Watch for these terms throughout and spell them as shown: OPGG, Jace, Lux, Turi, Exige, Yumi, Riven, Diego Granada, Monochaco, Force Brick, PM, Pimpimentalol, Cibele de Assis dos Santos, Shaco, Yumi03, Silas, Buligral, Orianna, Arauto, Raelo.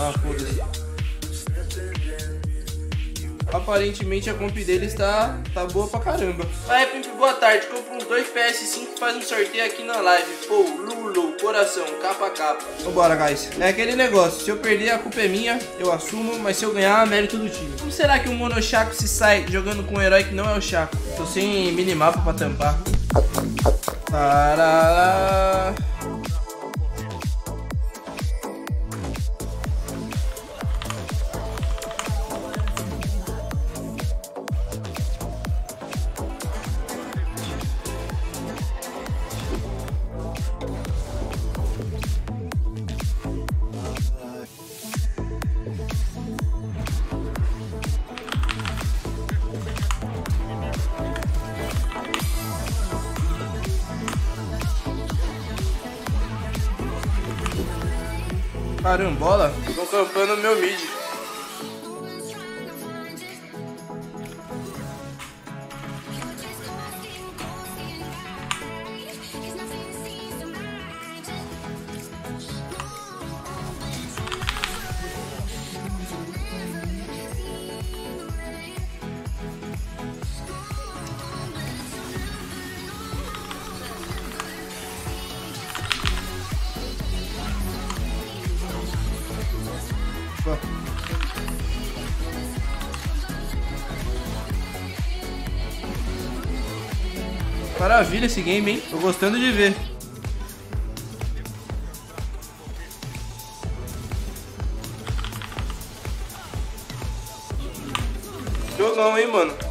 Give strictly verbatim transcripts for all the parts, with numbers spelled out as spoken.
Ah, foda-se. Aparentemente a comp dele está, tá boa pra caramba. Vai, Pimp, boa tarde. Compra uns dois P S cinco e faz um sorteio aqui na live. Pô, Lulo, coração, capa a capa. Vambora, guys. É aquele negócio, se eu perder a culpa é minha, eu assumo, mas se eu ganhar, mérito do time. Como será que o Monochaco se sai jogando com um herói que não é o Chaco? Tô sem minimapa pra tampar. Tarará. Carambola, estão campando o meu mid. Maravilha esse game, hein? Tô gostando de ver. Jogão, hein, mano?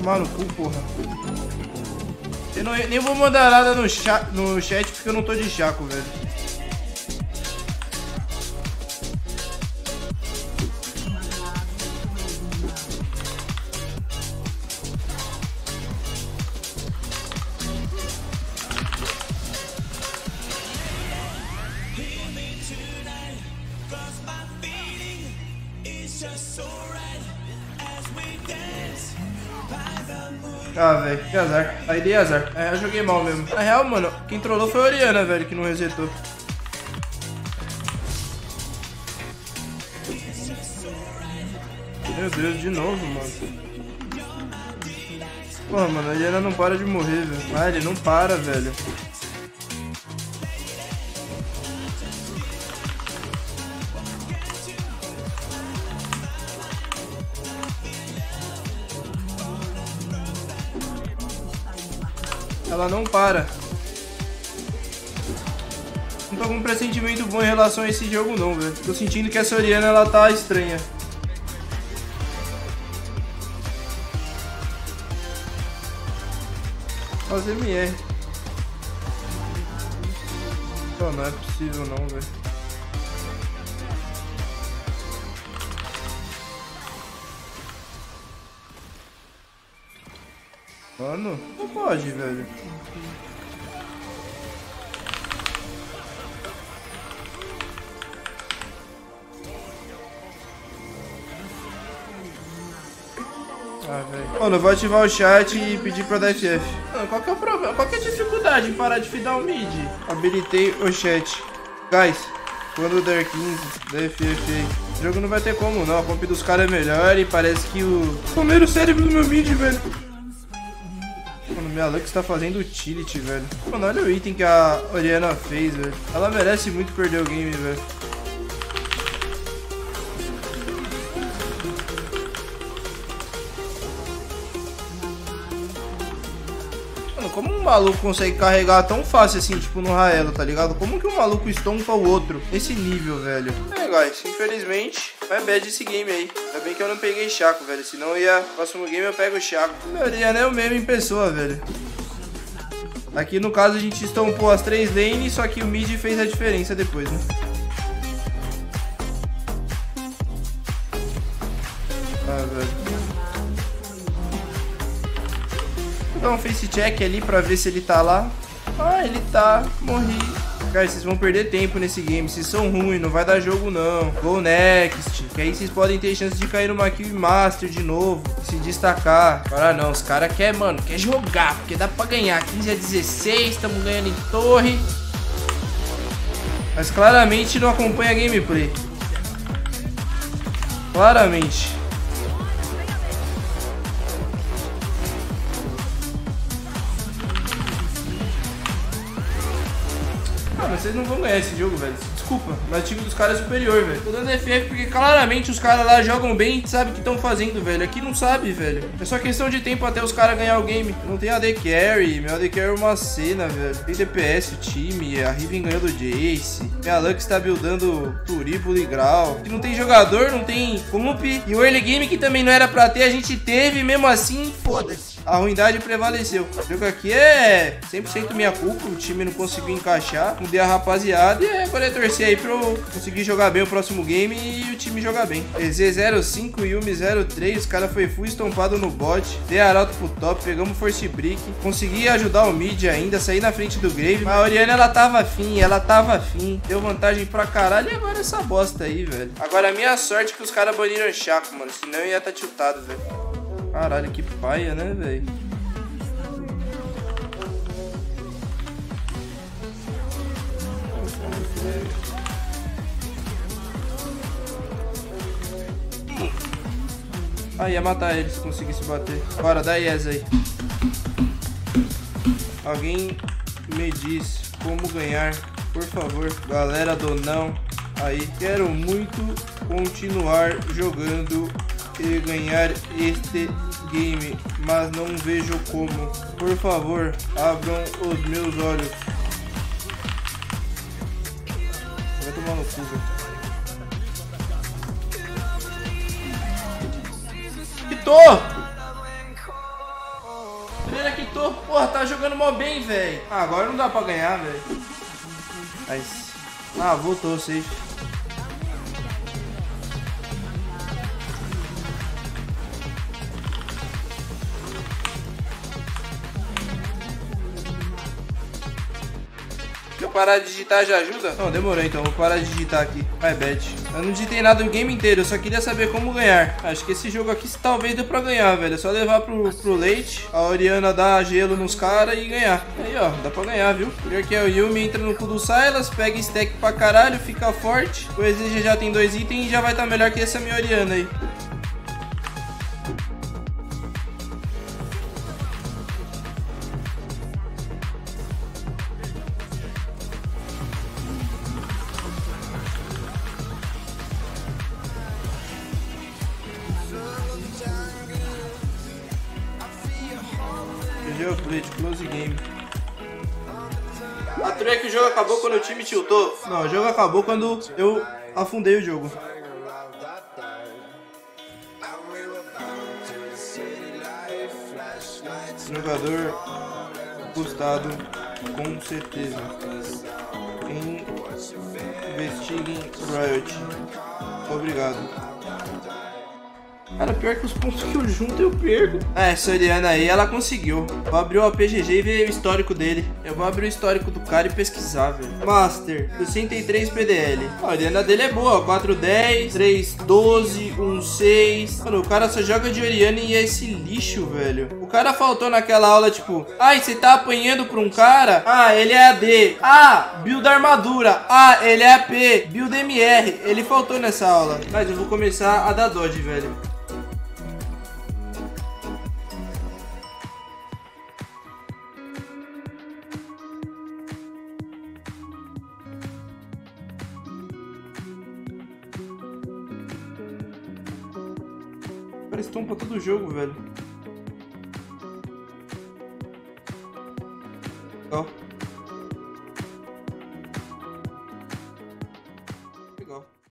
Mano, porra. Eu não, nem vou mandar nada no, cha, no chat porque eu não tô de chaco, velho. Ah, velho, que azar. Aí dei azar. Aí eu joguei mal mesmo. Na real, mano, quem trollou foi a Orianna, velho, que não resetou. Meu Deus, de novo, mano. Porra, mano, a Orianna não para de morrer, velho. Ah, ele não para, velho. Ela não para. Não tô com um pressentimento bom em relação a esse jogo não, velho. Tô sentindo que essa Orianna, ela tá estranha. Fazer M R. Pô, não é possível não, velho. Mano, não pode, velho. Ah, velho. Mano, eu vou ativar o chat e pedir pra dar F F. Mano, qual que é o problema? Qual que é a dificuldade em parar de fidar o mid? Habilitei o chat. Guys, quando der quinze, dá F F aí. O jogo não vai ter como não, a comp dos caras é melhor e parece que o... Comeram o cérebro do meu mid, velho. Mano, minha Lux tá fazendo utility, velho. Mano, olha o item que a Orianna fez, velho. Ela merece muito perder o game, velho. Mano, como um maluco consegue carregar tão fácil assim, tipo no Raelo, tá ligado? Como que um maluco estompa o outro nesse nível, velho? É, guys, infelizmente, vai bad esse game aí. Ainda bem que eu não peguei Shaco, velho. Senão eu ia... Próximo game eu pego o Shaco. A maioria não é o mesmo em pessoa, velho. Aqui, no caso, a gente estompou as três lanes, só que o mid fez a diferença depois, né? Ah, velho. Vou dar um face check ali pra ver se ele tá lá. Ah, ele tá. Morri. Cara, vocês vão perder tempo nesse game. Vocês são ruins, não vai dar jogo não. Go next. Que aí vocês podem ter chance de cair numa kill master de novo. Se destacar. Cara, não. Os caras querem, mano, quer jogar. Porque dá pra ganhar. quinze a dezesseis. Estamos ganhando em torre. Mas claramente não acompanha a gameplay. Claramente. Vocês não vão ganhar esse jogo, velho. Desculpa, mas o time dos caras é superior, velho. Tô dando F F porque claramente os caras lá jogam bem e sabem o que estão fazendo, velho. Aqui não sabe, velho. É só questão de tempo até os caras ganhar o game. Eu não tem A D Carry. Meu A D Carry é uma cena, velho. Tem D P S o time. A Riven ganhou do Jace. Minha Lux tá buildando Turi, Buligral. Não tem jogador, não tem comp. E o early game que também não era pra ter, a gente teve. Mesmo assim, foda-se. A ruindade prevaleceu. O jogo aqui é cem por cento minha culpa. O time não conseguiu encaixar. Mudei a rapaziada e agora é torcer aí pra eu conseguir jogar bem o próximo game e o time jogar bem. E Z zero cinco e Yumi zero três, os caras foi full estompado no bot. Dei Arauto pro top, pegamos Force Brick. Consegui ajudar o mid ainda, saí na frente do Grave. Mas a Orianna, ela tava afim, ela tava afim. Deu vantagem pra caralho e agora essa bosta aí, velho. Agora a minha sorte é que os caras baniram o Shaco, mano. Senão eu ia tá tiltado, velho. Caralho, que paia, né, velho? Ah, ia matar ele se conseguisse bater. Bora, dá E Z aí. Alguém me diz como ganhar, por favor. Galera do não aí. Quero muito continuar jogando e ganhar este game, mas não vejo como. Por favor, abram os meus olhos. Vai tomar no cu, velho. Quitou! Primeira quitou! Porra, tá jogando mó bem, velho. Ah, agora não dá pra ganhar, velho. Mas... Ah, voltou, safe. Parar de digitar já ajuda? Não, demorou então, vou parar de digitar aqui. Vai, bet. Eu não digitei nada o game inteiro, eu só queria saber como ganhar. Acho que esse jogo aqui talvez dê pra ganhar, velho. É só levar pro, pro late, a Orianna dá gelo nos caras e ganhar. Aí, ó, dá pra ganhar, viu? Melhor que é o Yumi, entra no cu do Silas, pega stack pra caralho, fica forte. O Exige já tem dois itens e já vai estar tá melhor que essa minha Orianna aí. Close game. A truque é que o jogo acabou quando o time tiltou. Não, o jogo acabou quando eu afundei o jogo. Jogador postado, com certeza. Investiguem Riot. Obrigado. Cara, pior que os pontos que eu junto eu perco. Ah, essa Orianna aí, ela conseguiu. Vou abrir o O P G G e ver o histórico dele. Eu vou abrir o histórico do cara e pesquisar, velho. Master, sessenta e três P D L. A Orianna dele é boa, ó. quatro dez, três doze, um seis. Mano, o cara só joga de Orianna e é esse lixo, velho. O cara faltou naquela aula, tipo... Ai, você tá apanhando pra um cara? Ah, ele é A D. Ah, build armadura. Ah, ele é A P. Build M R. Ele faltou nessa aula. Mas eu vou começar a dar dodge, velho. Estompa todo o jogo, velho.